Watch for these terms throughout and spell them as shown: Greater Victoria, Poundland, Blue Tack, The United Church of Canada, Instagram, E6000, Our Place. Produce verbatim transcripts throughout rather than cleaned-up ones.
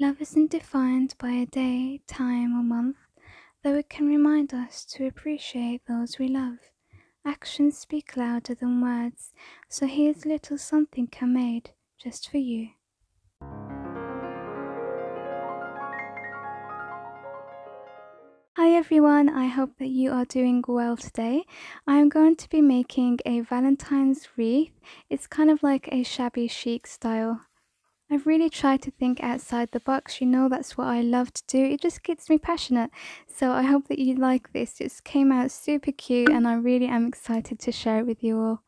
Love isn't defined by a day, time, or month, though it can remind us to appreciate those we love. Actions speak louder than words, so here's little something I made just for you. Hi everyone, I hope that you are doing well today. I'm going to be making a Valentine's wreath. It's kind of like a shabby chic style. I've really tried to think outside the box, you know that's what I love to do, it just gets me passionate. So I hope that you like this, it came out super cute and I really am excited to share it with you all.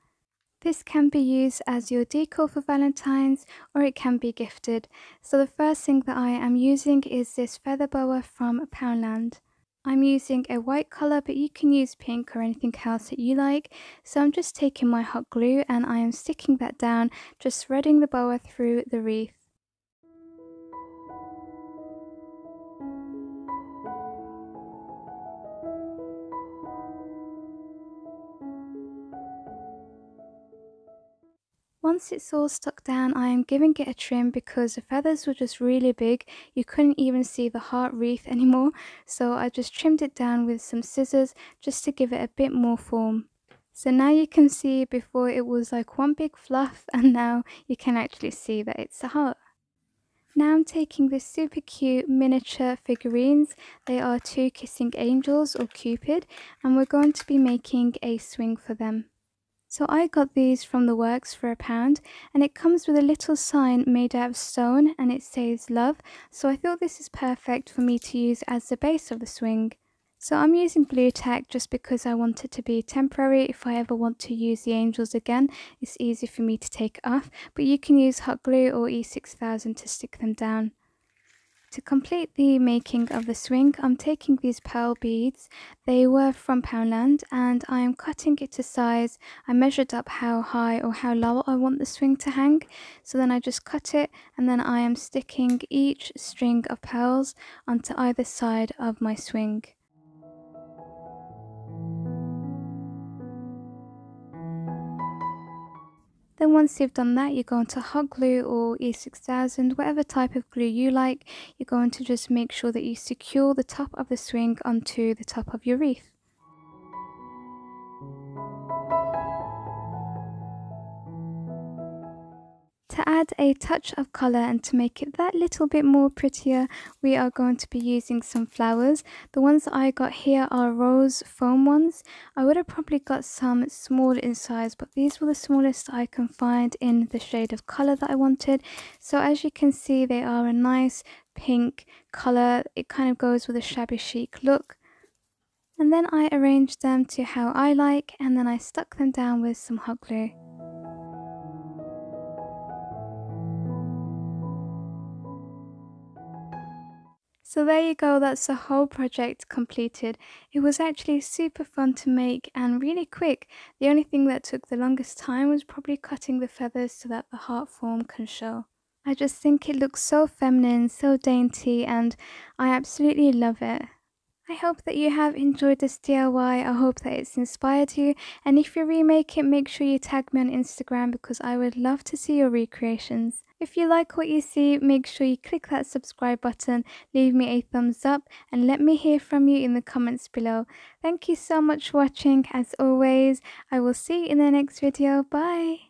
This can be used as your decor for Valentine's or it can be gifted. So the first thing that I am using is this feather boa from Poundland. I'm using a white colour but you can use pink or anything else that you like. So I'm just taking my hot glue and I am sticking that down, just threading the boa through the wreath. Once it's all stuck down, I am giving it a trim because the feathers were just really big. You couldn't even see the heart wreath anymore. So I just trimmed it down with some scissors just to give it a bit more form. So now you can see before it was like one big fluff and now you can actually see that it's a heart. Now I'm taking the super cute miniature figurines. They are two kissing angels or Cupid and we're going to be making a swing for them. So I got these from the works for a pound and it comes with a little sign made out of stone and it says love, so I thought this is perfect for me to use as the base of the swing. So I'm using Blue Tack just because I want it to be temporary. If I ever want to use the angels again it's easy for me to take it off, but you can use hot glue or E six thousand to stick them down. To complete the making of the swing, I'm taking these pearl beads. They were from Poundland and I am cutting it to size. I measured up how high or how low I want the swing to hang. So then I just cut it and then I am sticking each string of pearls onto either side of my swing. Then once you've done that, you go into hot glue or E six thousand, whatever type of glue you like. You're going to just make sure that you secure the top of the swing onto the top of your wreath. To add a touch of colour and to make it that little bit more prettier, we are going to be using some flowers. The ones that I got here are rose foam ones. I would have probably got some small in size, but these were the smallest I can find in the shade of colour that I wanted. So as you can see, they are a nice pink colour. It kind of goes with a shabby chic look. And then I arranged them to how I like, and then I stuck them down with some hot glue. So there you go, that's the whole project completed. It was actually super fun to make and really quick. The only thing that took the longest time was probably cutting the feathers so that the heart form can show. I just think it looks so feminine, so dainty, and I absolutely love it. I hope that you have enjoyed this D I Y, I hope that it's inspired you, and if you remake it make sure you tag me on Instagram because I would love to see your recreations. If you like what you see, make sure you click that subscribe button, leave me a thumbs up and let me hear from you in the comments below. Thank you so much for watching as always, I will see you in the next video, bye!